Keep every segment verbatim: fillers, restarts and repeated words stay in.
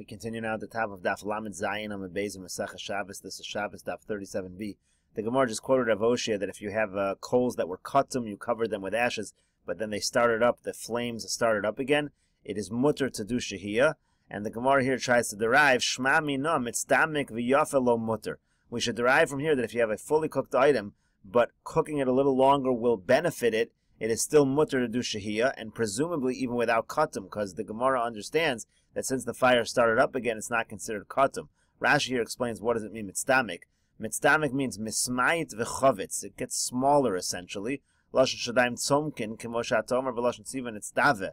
We continue now at the top of Daf Lam et Zayin on the Beis Masechah Shabbos. This is Shabbos Daf thirty-seven b. The Gemara just quoted Rav Oshia that if you have uh, coals that were katum, you covered them with ashes, but then they started up, the flames started up again, it is mutter to do shehiyah. And the Gemara here tries to derive shma minam mitztamik v'yafelo mutter. We should derive from here that if you have a fully cooked item, but cooking it a little longer will benefit it, it is still mutter to do shehiyah, and presumably even without katum, because the Gemara understands that since the fire started up again, it's not considered katum. Rashi here explains what does it mean mitztamik. Mitztamik means mismayit v'chavitz. It gets smaller essentially. Lashon shadaim tzomkin kemosha tomer v'lashon tziva nitztave.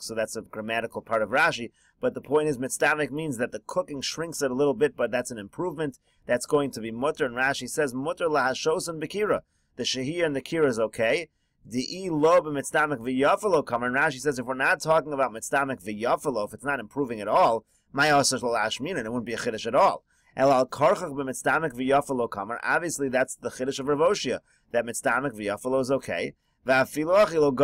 So that's a grammatical part of Rashi, but the point is mitztamik means that the cooking shrinks it a little bit, but that's an improvement. That's going to be mutter, and Rashi says mutter lahashosan b'kira. The shehiyah and the kira is okay. Di'i lo b'mitztamik v'yafalo kamer. And Rashi says if we're not talking about mitztamik v'yafalo, if it's not improving at all, ma'asar l'ashminan, it wouldn't be a chiddush at all. El al karchach b'mitztamik v'yafalo kamer. Obviously that's the chiddush of Ravosia, that mitztamik v'yafalo is okay. As long as it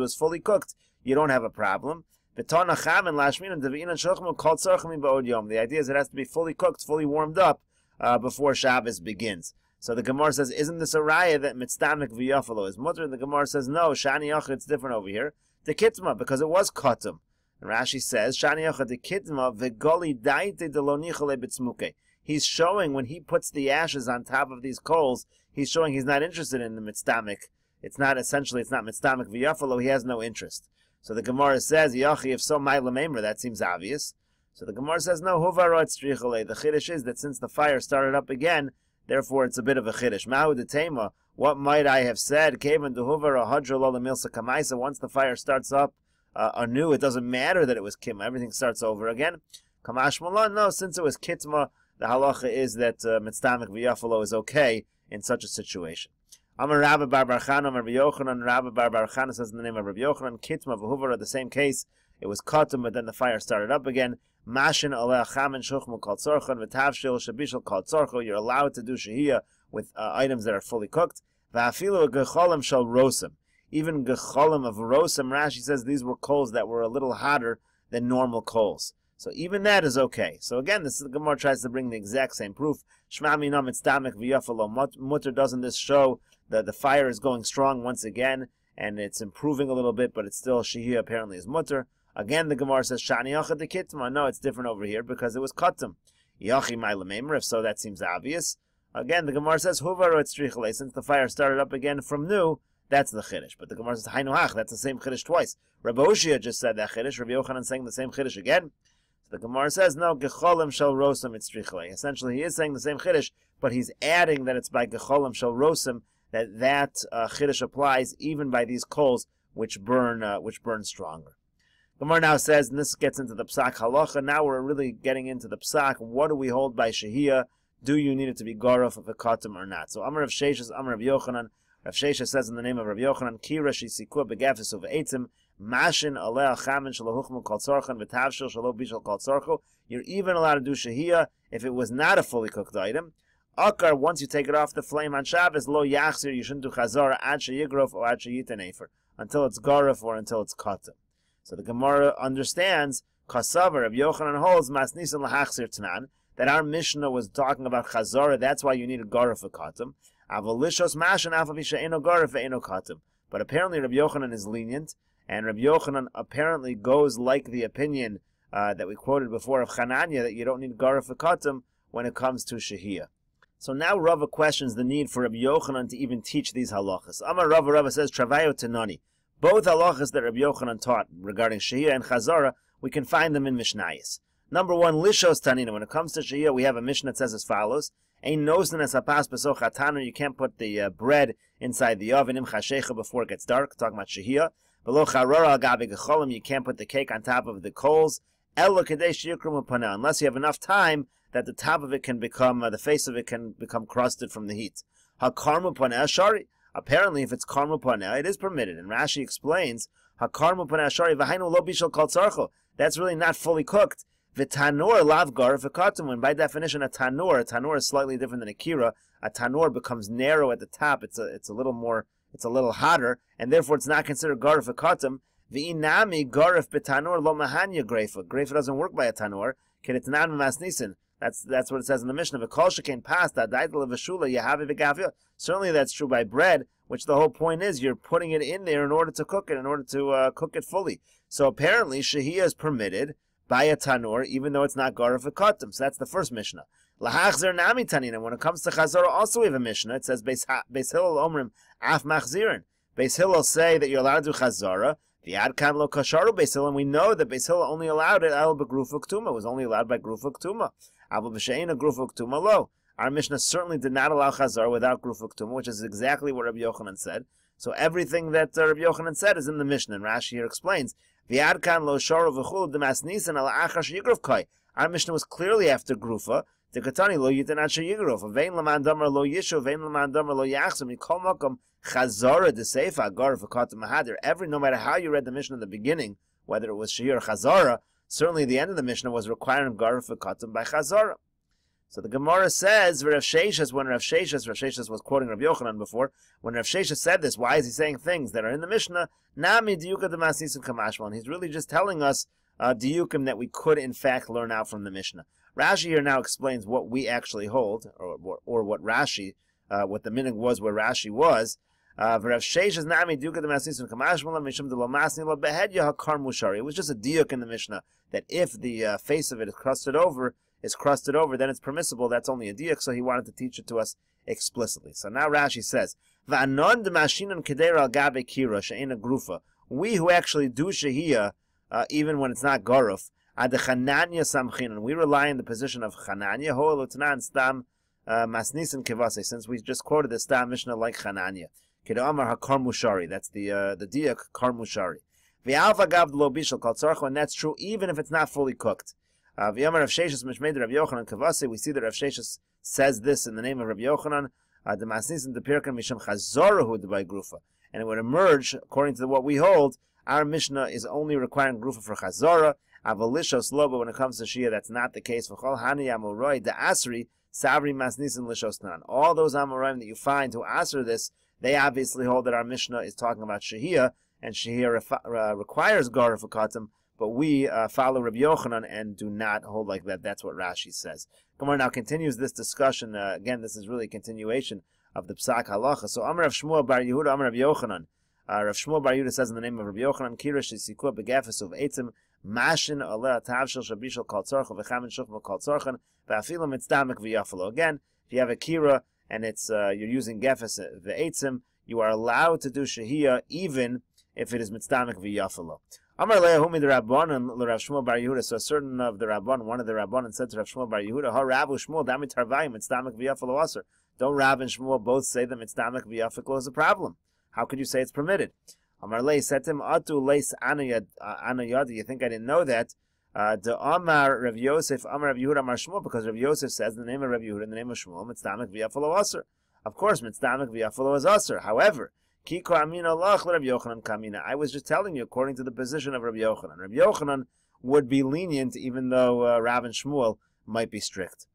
was fully cooked, you don't have a problem. The idea is it has to be fully cooked, fully warmed up uh, before Shabbos begins. So the Gemara says, isn't this a raya that mitztamik v'yafalo is mutter? And the Gemara says, no, shani yachid, it's different over here. The kitma, because it was katum. And Rashi says, shani yachid the kitma v'goli daite de lo nichale b'tzmuke. He's showing when he puts the ashes on top of these coals, he's showing he's not interested in the mitztamik. It's not essentially, it's not mitztamik v'yafalo, he has no interest. So the Gemara says, Yachi, if so, my lamemra, that seems obvious. So the Gemara says, no, huvarot strichole. The chiddush is that since the fire started up again, therefore it's a bit of a chiddush. Mahu detema, what might I have said? Kaven dehuvara hadro lo lemilsa kamaisa. Once the fire starts up uh, anew, it doesn't matter that it was kitma. Everything starts over again. Kamashmala, no, since it was kitma, the halacha is that uh, mitztamik v'yafalo is okay in such a situation. Amar Rabbi Bar Yochanan, Rav Yochanan, Rabbi Bar Yochanan says in the name of Rav Yochanan, kitma v'huvara, the same case. It was katum, but then the fire started up again. Mashin aleh chamin shuchmu kol tzorchon v'tavshil shabishal kol tzorcho. You're allowed to do shehiyah with uh, items that are fully cooked. V'afilu gecholim shal rosim. Even gecholim of rosim, Rashi says these were coals that were a little hotter than normal coals. So even that is okay. So again, this is the Gemara tries to bring the exact same proof. Shema minam mitztamik v'yafalo mutter. Doesn't this show that the fire is going strong once again, and it's improving a little bit, but it's still shehiyah apparently is mutter. Again, the Gemara says shani yachad the kitma. No, it's different over here because it was katum. Yachi my lememra. If so, that seems obvious. Again, the Gemara says huvaro etzrichale. Since the fire started up again from new, that's the chiddush. But the Gemara says hainu hach. That's the same chiddush twice. Rabbi Oshia just said that chiddush. Rabbi Yochanan saying the same chiddush again. The Gemara says, no, gecholim shel rosim itzrichle. Essentially, he is saying the same chiddush, but he's adding that it's by gecholim shel rosim that that uh, chiddush applies even by these coals which burn uh, which burn stronger. Gemara now says, and this gets into the psak halacha, now we're really getting into the psak, what do we hold by shehiyah? Do you need it to be garof of a katum or not? So Amar Rav Shesha, Amar Rav Yochanan, Rav Shesha says in the name of Rav Yochanan, ki rashi sikua begafis of eitzim, mashin aleh chamin shalohuchmu kol tzorchan v'tavshil shaloh bishal kol tzorcho. You're even allowed to do shehiyah if it was not a fully cooked item. Akar, once you take it off the flame on Shabbos, lo yachzir, you shouldn't do chazara ad sheyigrof or ad sheyitan efer, until it's garif or until it's katam. So the Gemara understands, kasavar, Rav Yochanan holds, masnisan lahachzir tanan, that our Mishnah was talking about chazara, that's why you need a garif or katam. Avalishos mashin afabisha eno garif ve'eno katam. But apparently Rav Yochanan is lenient, and Rabbi Yochanan apparently goes like the opinion uh, that we quoted before of Chananya, that you don't need garif katum when it comes to shehiyah. So now Rava questions the need for Rabbi Yochanan to even teach these halachas. Amar Rava, Rava says, travayo tenani. Both halachas that Rabbi Yochanan taught regarding shehiyah and chazara, we can find them in Mishnayos. Number one, lishos tanina. When it comes to shehiyah, we have a Mishnah that says as follows. Ein nosen es hapas besoch hatanu. You can't put the uh, bread inside the oven, im chashecha, before it gets dark. Talking about shehiyah. Below charora agave gecholim, you can't put the cake on top of the coals. Elo kadesh yikrum upana, unless you have enough time that the top of it can become, uh, the face of it can become crusted from the heat. Hakarmu pana ashari. Apparently, if it's karmu pana, it is permitted. And Rashi explains hakarmu pana ashari v'hainu lo bishal kol tzarcho. That's really not fully cooked. V'tanor lav garif v'katum. When by definition a tanor, a tanor is slightly different than a kira. A tanor becomes narrow at the top. It's a, it's a little more. It's a little hotter, and therefore it's not considered garif katum. V'inami gorif betanur lo mahanya greifa. Greifa doesn't work by a tanur. That's that's what it says in the Mishnah. V'kol shekain pasta daitel v'shula yahavi v'gavio. Certainly that's true by bread, which the whole point is you're putting it in there in order to cook it, in order to uh, cook it fully. So apparently shehiyah is permitted by a tanur, even though it's not garif v'katim. So that's the first Mishnah. Lahachzer nami tanina. When it comes to chazorah, also we have a Mishnah. It says Beis Hillel omrim af machzirin. Beis Hillel say that you're allowed to do chazorah. The Adkan lo kasharu Beis Hillel, and we know that Beis Hillel only allowed it al begrufa ktuma. It was only allowed by grufa ktuma. Abu b'sheina grufa ktuma lo. Our Mishnah certainly did not allow chazar without grufa ktuma, which is exactly what Rabbi Yochanan said. So everything that uh, Rabbi Yochanan said is in the Mishnah. And Rashi here explains the Adkan lo sharu v'chul demasnisan al achash yigruf kai. Our Mishnah was clearly after grufa. The katani lo yitanat sheyigruf. Vein laman damar lo yishu. Vein laman damar lo yachzum. Yikol makom. Chazara de Seifa Agar Fakat Mahadir. Every no matter how you read the Mishnah in the beginning, whether it was Shir or Chazara, certainly the end of the Mishnah was requiring Gar Fakatim by Chazara. So the Gemara says, Rav Shesha, when Rav Shesha, Rav Shesha was quoting Rav Yochanan before, when Rav Shesha said this, why is he saying things that are in the Mishnah? Nami Diyuka de Masnisim Kamashman. He's really just telling us uh, Diyukim that we could in fact learn out from the Mishnah. Rashi here now explains what we actually hold, or, or, or what Rashi, uh, what the minhag was where Rashi was. Uh, it was just a diuk in the Mishnah that if the uh, face of it is crusted over, is crusted over, then it's permissible. That's only a diuk, so he wanted to teach it to us explicitly. So now Rashi says, we who actually do shehiyah, uh, even when it's not garuf, we rely on the position of Chananya, ho elutnan stam masnisin kevase, since we just quoted the stam Mishnah like Chananya. Kedamar hakar mushari. That's the uh, the diak kar mushari. V'alva gav lo bishul kol tzarcho, and that's true even if it's not fully cooked. V'yamar Rav Sheshes mishmeid Rav Yochanan kavase. We see that Rav Sheshes says this in the name of Rav Yochanan. The masnis and the pirkan misham chazorahu by grufa, and it would emerge according to what we hold. Our Mishnah is only requiring grufa for chazora. Avalishos lo, but when it comes to shia, that's not the case. V'chol hani amoroi da asri sabri masnis and lishosnan. All those amorim that you find who answer this, they obviously hold that our Mishnah is talking about shehiyah, and shehiyah uh, requires garuf hakatim, but we uh, follow Rabbi Yochanan and do not hold like that. That's what Rashi says. Gemara now continues this discussion. Uh, again, this is really a continuation of the Psak Halacha. So, Amar Rav Shmuel Bar Yehuda, Amar Rav Yochanan. Uh, Rav Shmuel Bar Yehuda says in the name of Rabbi Yochanan, Kirish yisikua begafes of etzim mashin aleh tavshel shabishel kol tzorcha v'chamin shukma kol tzorchan v'afilam mitzdamik v'yafalo. Again, if you have a kira, and it's uh, you're using gefes ve'etzim, you are allowed to do shehiyah even if it is mitzdamek v'yafalo. Amar lehumi the Rabbanon l'Rav Shmuel Bar Yehuda. So a certain of the Rabbanon, one of the Rabbanon said to Rav Shmuel Bar Yehuda, "Ha Rav Shmuel dami tarvayim mitzdamek v'yafalo aser." Don't Rav and Shmuel both say that mitzdamek v'yafalo is a problem? How could you say it's permitted? Amar leh said to him, "Atu leis anayad anayadi." You think I didn't know that? The uh, Amar Rav Yosef, Amar Rav Yehuda, Amar Shmuel, because Rav Yosef says the name of Rav Yehuda, in the name of Shmuel, mitzdamek v'yafalo aser. Of course, mitzdamek v'yafalo is aser. However, kiko amin alach l'Rav Yochanan kamina. I was just telling you according to the position of Rav Yochanan. Rav Yochanan would be lenient, even though uh, Rav and Shmuel might be strict.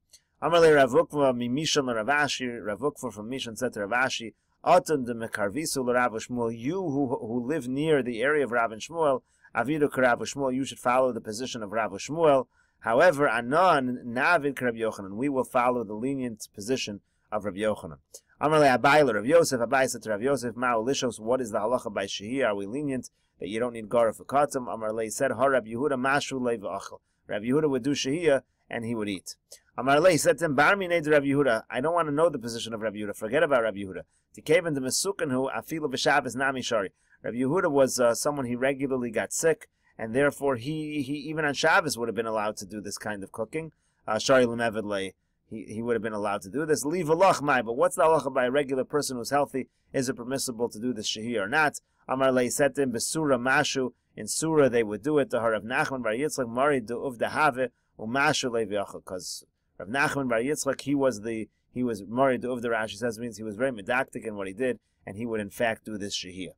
Amar le Rav Ukva mimishon l'Rav Ashi. Rav Ukva from Mishon said to Rav Ashi, "Aton de mekarvisu l'Rav Shmuel." You who who live near the area of Rav and Shmuel, Avidu K'Rav Shmuel, you should follow the position of Rav Shmuel. However, Anon Navid K'Rav Yochanan, we will follow the lenient position of Rav Yochanan. Amar le Abayla Rav Yosef, Abayis said to Rav Yosef, Ma'u Lishos, what is the halacha by shehiyah? Are we lenient that you don't need garuf hakatim? Amar le said, Ha Rav Yehuda Mashu le v'achel. Rav Yehuda would do shehiyah and he would eat. Amar le said to him, Bar mined Rav Yehuda. I don't want to know the position of Rav Yehuda. Forget about Rav Yehuda. Tikeven de Mesukenhu Afilu b'Shabbos Nami Shari. Rav Yehuda was uh, someone, he regularly got sick, and therefore he, he even on Shabbos would have been allowed to do this kind of cooking. Shari uh, Lemevedle, he he would have been allowed to do this. Leave alach mai, but what's the halacha by a regular person who's healthy? Is it permissible to do this shehiyah or not? Amar lei setim besura mashu, in surah they would do it. To Rav Nachman Bar Yitzchak mari du'uv dehave umashu leviachal, because Rav Nachman Bar Yitzchak he was the he was mari du'uv the Rashi says means he was very medactic in what he did, and he would in fact do this shehiyah.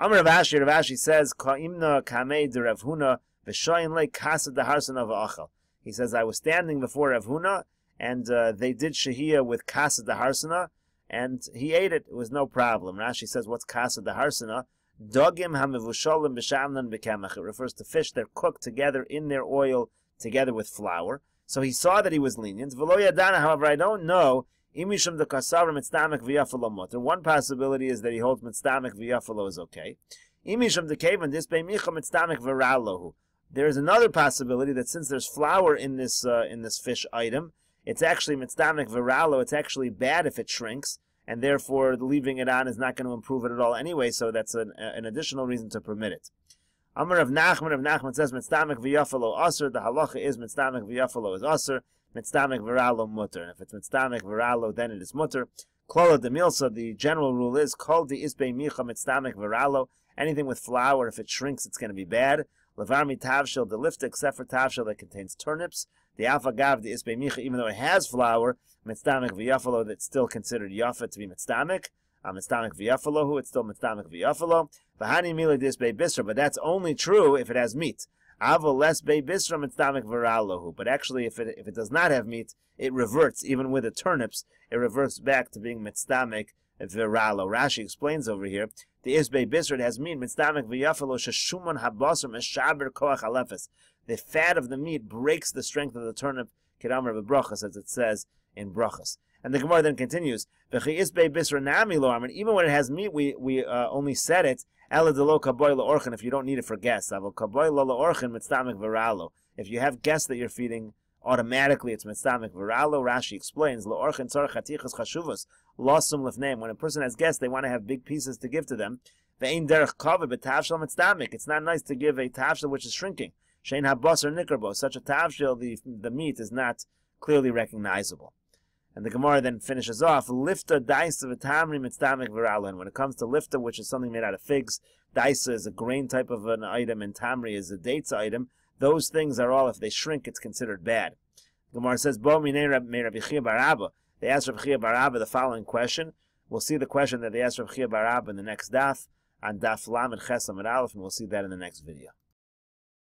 Amar Rav Ashi, Rav Ashi says, Ka'imna kamei de Rav Huna v'shayin le kasad deharsan avachal. He says, I was standing before Rav Huna, and uh, they did shehiyah with kasad deharsana, and he ate it. It was no problem. Rashi says, what's kasad deharsana? Dogim hamevushalim b'shamlan b'kamach. It refers to fish that are cooked together in their oil, together with flour. So he saw that he was lenient. V'lo yadana, however, I don't know. Imishum dekasav mitzdamik v'yafalo muter. One possibility is that he holds mitzdamik v'yafalo is okay. Imishum dekavan disbei micha mitzdamik v'ralohu. There is another possibility that since there's flour in this uh, in this fish item, it's actually mitzdamik v'ralo. It's actually bad if it shrinks, and therefore leaving it on is not going to improve it at all anyway, so that's an, an additional reason to permit it. Amar Rav Nachman, Rav Nachman says, Mitztamik v'yafalo aser, the halacha is Mitztamik v'yafalo is aser, Mitztamik v'ralo mutter. And if it's Mitztamik v'ralo, then it is mutter. Klola de Milsa, the general rule is, Kol di isbe micha Mitztamik v'ralo, anything with flour, if it shrinks, it's going to be bad. Levarmi tavshel de lifta, except for tavshel that contains turnips. The alpha gav, the isbe micha, even though it has flour, mitztamik v'yafalo, that's still considered yafa to be mitztamik. Uh, mitztamik v'yafalo, who it's still mitztamik v'yafalo. V'hani mila d'isbe bisra, but that's only true if it has meat. Avo lesbe bisra mitztamik v'ralohu. But actually, if it if it does not have meat, it reverts, even with the turnips, it reverts back to being mitztamik v'ralo. Rashi explains over here, the isbe bisra, it has meat, mitztamik v'yafalo, sheshuman habasar meshaber koach alefes. The fat of the meat breaks the strength of the turnip, kedamar b'brachas, as it says in brachas. And the Gemara then continues, v'chi isbe bisra nami lo, I mean, even when it has meat, we we uh, only set it ela delo kaboy laorchen, if you don't need it for guests. Avol kaboy laorchen mitztamik v'ralo. If you have guests that you're feeding, automatically it's mitztamik v'ralo. Rashi explains laorchen tzarich hatichas chashuvos losum lefneim. When a person has guests, they want to have big pieces to give to them. Ve'ein derech kavod b'tavshel mitztamik. It's not nice to give a tavshel which is shrinking. Shein habas or nikrbo, such a tavshil, the the meat is not clearly recognizable. And the Gemara then finishes off, lifta daisa v'tamri mitztamik v'ralo. And when it comes to lifta, which is something made out of figs, daisa is a grain type of an item, and tamri is a dates item. Those things are all, if they shrink, it's considered bad. The Gemara says, bo minei Rabbi Chiya Bar Abba. They asked Rabbi Chiya Bar Abba the following question. We'll see the question that they asked Rabbi Chiya Bar Abba in the next daf, on Daf Lam et Zayin, and we'll see that in the next video.